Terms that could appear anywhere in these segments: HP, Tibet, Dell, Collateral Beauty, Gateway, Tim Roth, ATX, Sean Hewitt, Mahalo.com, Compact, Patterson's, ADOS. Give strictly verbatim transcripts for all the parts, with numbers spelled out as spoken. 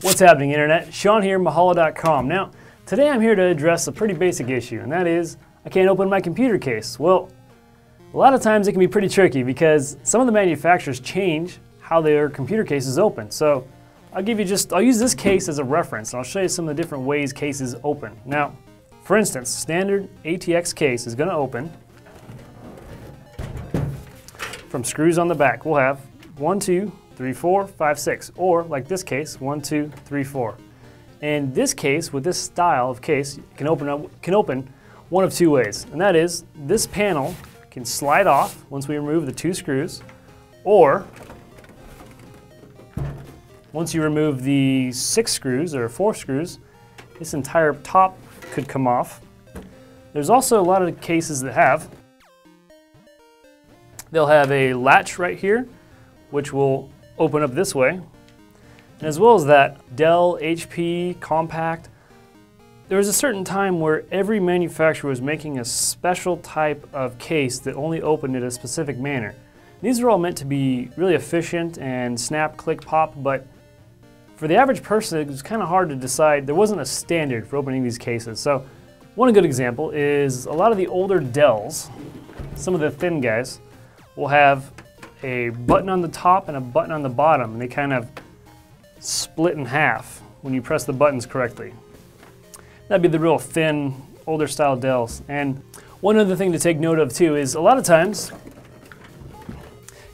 What's happening, Internet? Sean here, Mahalo dot com. Now, today I'm here to address a pretty basic issue, and that is I can't open my computer case. Well, a lot of times it can be pretty tricky because some of the manufacturers change how their computer cases open. So I'll give you just, I'll use this case as a reference, and I'll show you some of the different ways cases open. Now, for instance, standard A T X case is going to open from screws on the back. We'll have one, two, three, four, five, six, or like this case, one, two, three, four. And this case, with this style of case, can open up, can open one of two ways, and that is this panel can slide off once we remove the two screws, or once you remove the six screws or four screws, this entire top could come off. There's also a lot of cases that have, they'll have a latch right here, which will open up this way. And as well as that, Dell, H P, Compact, there was a certain time where every manufacturer was making a special type of case that only opened in a specific manner. And these are all meant to be really efficient and snap, click, pop, but for the average person, it was kind of hard to decide. There wasn't a standard for opening these cases. So one good example is a lot of the older Dells, some of the thin guys, will have a button on the top and a button on the bottom, and they kind of split in half when you press the buttons correctly. That'd be the real thin, older style Dells. And one other thing to take note of too is a lot of times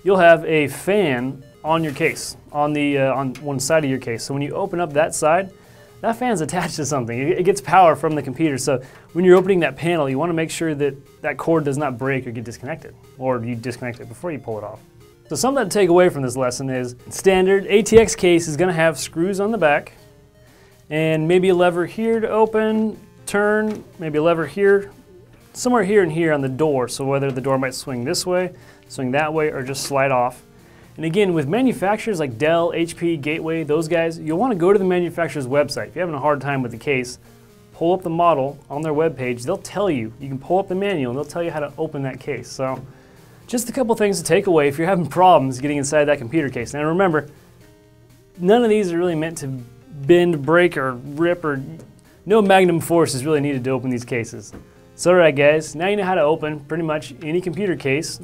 you'll have a fan on your case, on the uh, on one side of your case. So when you open up that side, that fan's attached to something. It gets power from the computer. So when you're opening that panel, you want to make sure that that cord does not break or get disconnected, or you disconnect it before you pull it off. So something to take away from this lesson is standard A T X case is going to have screws on the back and maybe a lever here to open, turn, maybe a lever here, somewhere here and here on the door. So whether the door might swing this way, swing that way, or just slide off. And again, with manufacturers like Dell, H P, Gateway, those guys, you'll want to go to the manufacturer's website. If you're having a hard time with the case, pull up the model on their webpage. They'll tell you. You can pull up the manual and they'll tell you how to open that case. So, just a couple things to take away if you're having problems getting inside that computer case. Now remember, none of these are really meant to bend, break, or rip, or no magnum force is really needed to open these cases. So alright guys, now you know how to open pretty much any computer case.